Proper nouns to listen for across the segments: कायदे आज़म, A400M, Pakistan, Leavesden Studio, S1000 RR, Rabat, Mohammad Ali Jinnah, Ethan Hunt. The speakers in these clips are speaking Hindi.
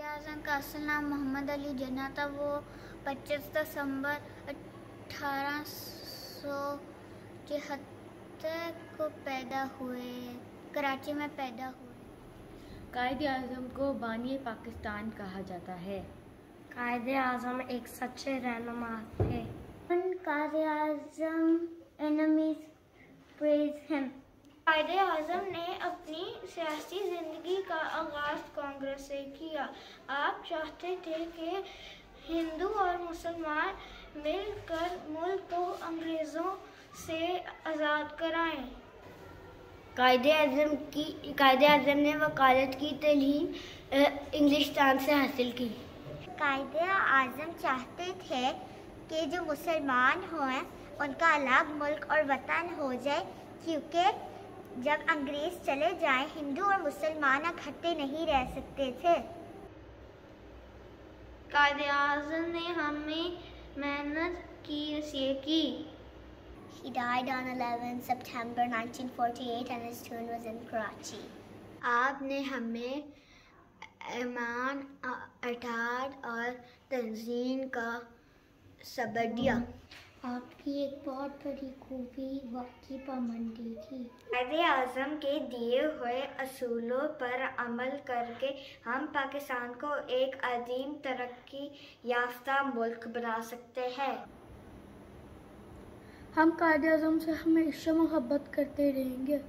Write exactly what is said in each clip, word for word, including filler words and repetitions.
क्वैद आज़म का असल नाम मोहम्मद अली जिन्ना था। वो पच्चीस दिसंबर अठारह सौ तिहत्तर को पैदा हुए, कराची में पैदा हुए। कायदे आज़म को बानी पाकिस्तान कहा जाता है। कायदे आज़म एक सच्चे रहनुमा थे। कायदे आज़म एनिमीज प्रेज हिम। कायदे आज़म ने अपनी सियासी ज़िंदगी का आगाज़ कांग्रेस से किया। आप चाहते थे कि हिंदू और मुसलमान मिलकर मुल्क को अंग्रेज़ों से आज़ाद कराएं। कायदे आज़म की कायदे आज़म ने वकालत की तालीम इंग्लिस्तान से हासिल की। कायदे आज़म चाहते थे कि जो मुसलमान हों उनका अलग मुल्क और वतन हो जाए, क्योंकि जब अंग्रेज़ चले जाए हिंदू और मुसलमान इकट्ठे नहीं रह सकते थे। कायदे आज़म ने हमें मेहनत की नसीहत की। He died on eleven September nineteen forty-eight and his tomb was in Karachi. आपने हमें ईमान, इताअत और तंजीन का सबक दिया। आपकी एक बहुत बड़ी खूबी वक्त की पाबंदी थी। कायदे आज़म के दिए हुए असूलों पर अमल करके हम पाकिस्तान को एक अजीम तरक्की याफ्ता मुल्क बना सकते हैं। हम कायदे आज़म से हमेशा मोहब्बत करते रहेंगे।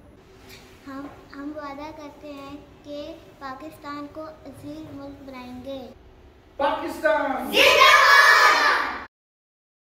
हम हम वादा करते हैं कि पाकिस्तान को अजीम मुल्क बनाएंगे। पाकिस्तान जिंदाबाद।